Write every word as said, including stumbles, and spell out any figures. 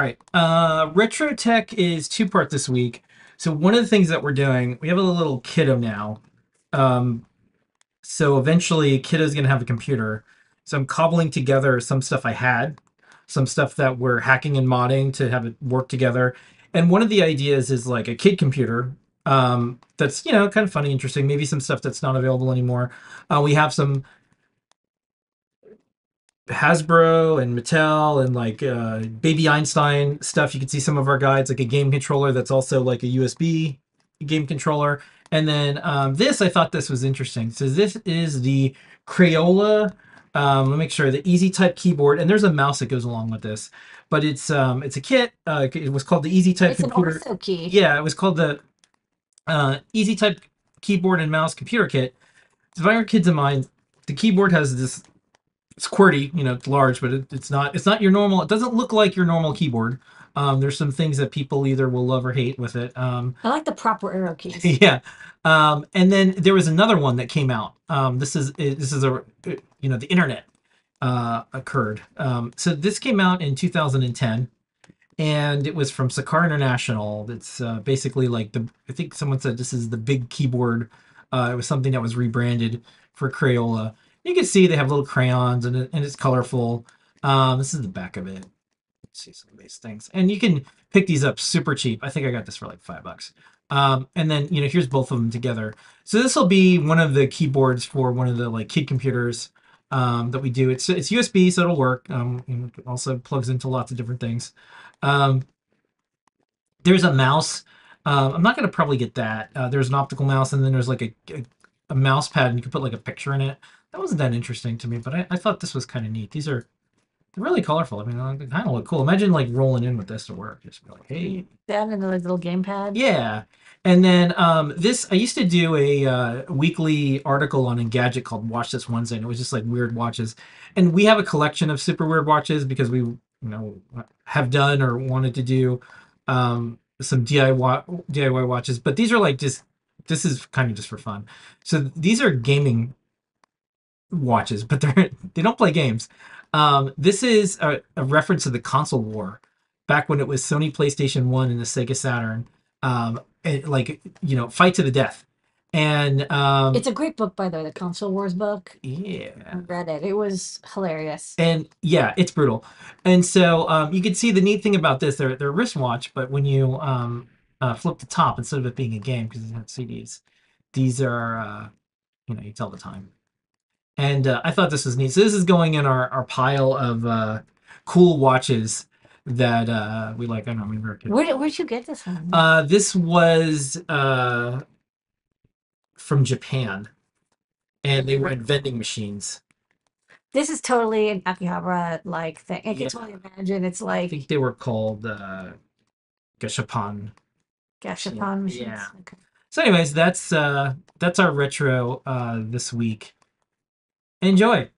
All right, uh, Retro Tech is two-part this week. So one of the things that we're doing, we have a little kiddo now. Um, so eventually kiddo's gonna have a computer. So I'm cobbling together some stuff I had, some stuff that we're hacking and modding to have it work together. And one of the ideas is like a kid computer um, that's, you know, kind of funny, interesting, maybe some stuff that's not available anymore. Uh, we have some Hasbro and Mattel and like uh, Baby Einstein stuff. You can see some of our guides, like a game controller that's also like a U S B game controller. And then um, this, I thought this was interesting. So this is the Crayola, um, let me make sure, the Easy Type Keyboard. And there's a mouse that goes along with this. But it's um, it's a kit. Uh, it was called the Easy Type it's Computer. An also key. Yeah, it was called the uh, Easy Type Keyboard and Mouse Computer Kit. So if I were kids in mind, the keyboard has this... It's QWERTY, you know, it's large, but it, it's not it's not your normal, it doesn't look like your normal keyboard. Um, there's some things that people either will love or hate with it. Um, I like the proper arrow keys. Yeah. Um, and then there was another one that came out. Um, this is, this is a, you know, the internet uh, occurred. Um, so this came out in two thousand ten, and it was from Sakar International. It's uh, basically like the, I think someone said this is the big keyboard. Uh, it was something that was rebranded for Crayola. You can see they have little crayons, and, it, and it's colorful. Um, this is the back of it. Let's see some of these things. And you can pick these up super cheap. I think I got this for like five bucks. Um, and then, you know, here's both of them together. So this will be one of the keyboards for one of the like kid computers um, that we do. It's, it's U S B, so it'll work. Um, and it also plugs into lots of different things. Um, there's a mouse. Uh, I'm not going to probably get that. Uh, there's an optical mouse, and then there's like a, a, a mouse pad, and you can put like a picture in it. That wasn't that interesting to me, but I, I thought this was kind of neat. These are really colorful. I mean, they kind of look cool. Imagine like rolling in with this to work. Just be like, hey. That and the little game pad. Yeah. And then um, this, I used to do a uh, weekly article on Engadget called Watch This Wednesday, and it was just like weird watches. And we have a collection of super weird watches because we, you know, have done or wanted to do um, some D I Y, D I Y watches. But these are like just, this is kind of just for fun. So these are gaming watches, but they're they don't play games. Um this is a, a reference to the console war back when it was Sony PlayStation one and the Sega Saturn. Um it, like, you know, fight to the death. And um it's a great book, by the way, the Console Wars book. Yeah, I read it. It was hilarious. And yeah, it's brutal. And so um you can see the neat thing about this, they're they're wristwatch, but when you um uh, flip the top, instead of it being a game because it's not C Ds, these are uh you know, you tell the time. And uh, I thought this was neat. So this is going in our, our pile of uh, cool watches that uh, we like. I don't know. We were kids. Where did, where'd you get this from? Uh, this was uh, from Japan. And they were in vending machines. This is totally an Akihabara-like thing. I can yeah. totally imagine. It's like... I think they were called uh, Gashapon. Gashapon yeah. machines. Yeah. Okay. So anyways, that's, uh, that's our retro uh, this week. Enjoy!